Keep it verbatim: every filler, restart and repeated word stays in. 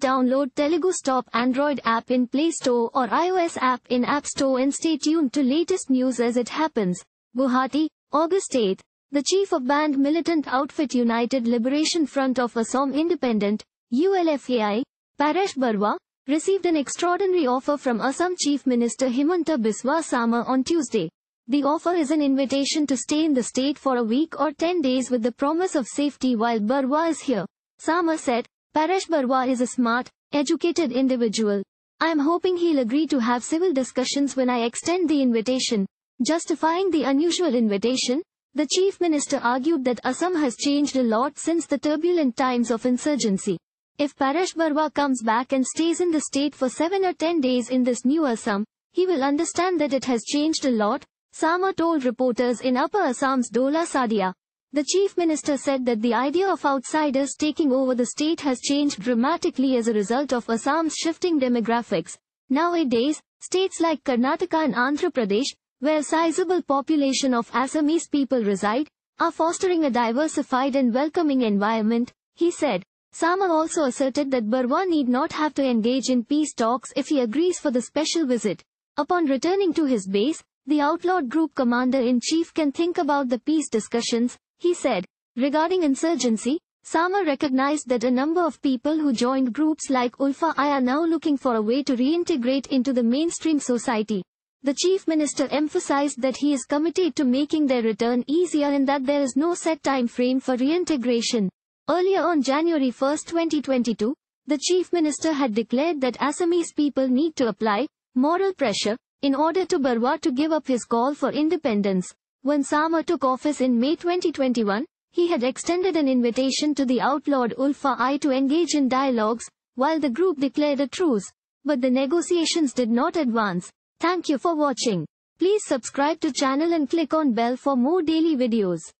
download TeluguStop Android app in Play Store or iOS app in App Store and stay tuned to latest news as it happens. Guwahati, August eighth. The chief of banned militant outfit United Liberation Front of Assam Independent, U L F A I, Paresh Baruah, received an extraordinary offer from Assam Chief Minister Himanta Biswa Sarma on Tuesday. The offer is an invitation to stay in the state for a week or ten days with the promise of safety while Baruah is here. Sarma said, "Paresh Baruah is a smart, educated individual. I am hoping he'll agree to have civil discussions when I extend the invitation." Justifying the unusual invitation, the Chief Minister argued that Assam has changed a lot since the turbulent times of insurgency. If Paresh Baruah comes back and stays in the state for seven or ten days in this new Assam, he will understand that it has changed a lot, Sarma told reporters in Upper Assam's Dola Sadia. The Chief Minister said that the idea of outsiders taking over the state has changed dramatically as a result of Assam's shifting demographics. Nowadays, states like Karnataka and Andhra Pradesh, where a sizable population of Assamese people reside, are fostering a diversified and welcoming environment, he said. Sarma also asserted that Baruah need not have to engage in peace talks if he agrees for the special visit. Upon returning to his base, the outlawed group commander-in-chief can think about the peace discussions, he said. Regarding insurgency, Sarma recognized that a number of people who joined groups like U L F A I are now looking for a way to reintegrate into the mainstream society. The Chief Minister emphasized that he is committed to making their return easier and that there is no set time frame for reintegration. Earlier on January first twenty twenty-two, the Chief Minister had declared that Assamese people need to apply moral pressure in order to Baruah to give up his call for independence. When Sarma took office in May twenty twenty-one, he had extended an invitation to the outlawed U L F A I to engage in dialogues, while the group declared a truce. But the negotiations did not advance. Thank you for watching. Please subscribe to channel and click on bell for more daily videos.